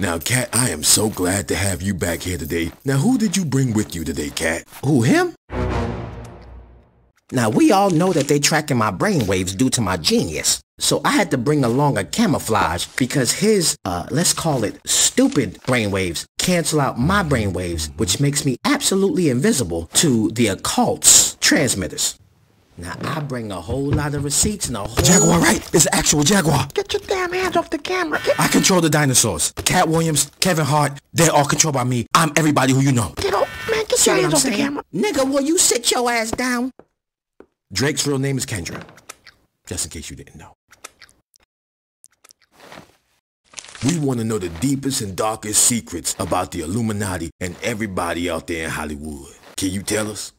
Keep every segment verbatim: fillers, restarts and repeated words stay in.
Now, Katt, I am so glad to have you back here today. Now, who did you bring with you today, Katt? Who, him? Now, we all know that they tracking my brainwaves due to my genius. So I had to bring along a camouflage because his, uh, let's call it stupid brainwaves cancel out my brainwaves, which makes me absolutely invisible to the occult's transmitters. Now, I bring a whole lot of receipts and a whole... Jaguar, right? It's an actual jaguar. Get your damn hands off the camera. Get... I control the dinosaurs. Katt Williams, Kevin Hart, they're all controlled by me. I'm everybody who you know. Get off, man. Get your hands off the camera. Nigga, will you sit your ass down? Drake's real name is Kendrick. Just in case you didn't know. We want to know the deepest and darkest secrets about the Illuminati and everybody out there in Hollywood. Can you tell us?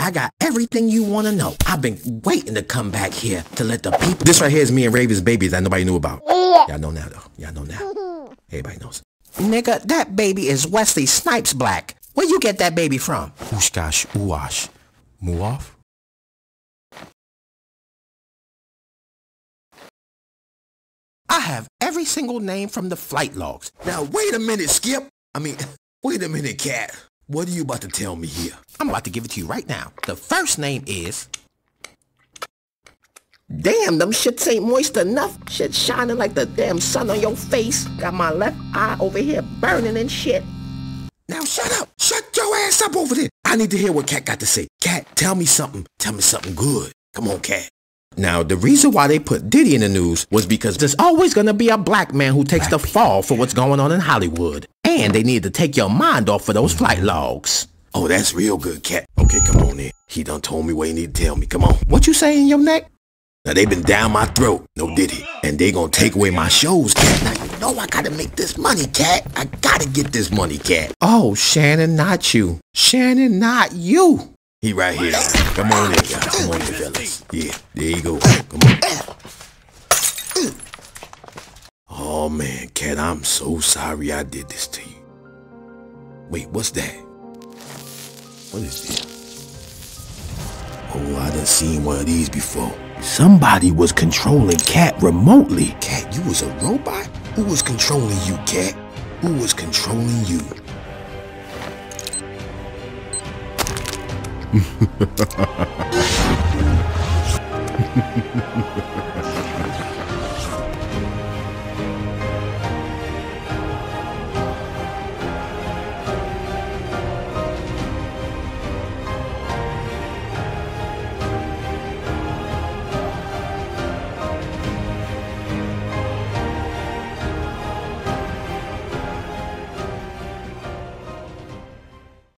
I got everything you want to know. I've been waiting to come back here to let the people... This right here is me and Ravey's baby that nobody knew about. Y'all know now, though. Y'all know now. Everybody knows. Nigga, that baby is Wesley Snipes black. Where you get that baby from? Ooshkash, ooash. Muaf? I have every single name from the flight logs. Now, wait a minute, Skip. I mean, wait a minute, Katt. What are you about to tell me here? I'm about to give it to you right now. The first name is... Damn, them shits ain't moist enough. Shit shining like the damn sun on your face. Got my left eye over here burning and shit. Now shut up. Shut your ass up over there. I need to hear what Katt got to say. Katt, tell me something. Tell me something good. Come on, Katt. Now, the reason why they put Diddy in the news was because there's always going to be a black man who takes black the fall people. for what's going on in Hollywood. And they need to take your mind off of those flight logs. Oh, that's real good, Katt. Okay, come on in. He done told me what he need to tell me. Come on. What you say in your neck? Now, they been down my throat. No Diddy. And they gonna take away my shows, Katt. Now, you know I gotta make this money, Katt. I gotta get this money, Katt. Oh, Shannon, not you. Shannon, not you. He right here. Come on in, y'all. Come on in, fellas. Yeah, there you go. Come on. Oh, man, Katt, I'm so sorry I did this to you. Wait, what's that? What is this? Oh, I done seen one of these before. Somebody was controlling Katt remotely. Katt, you was a robot? Who was controlling you, Katt? Who was controlling you?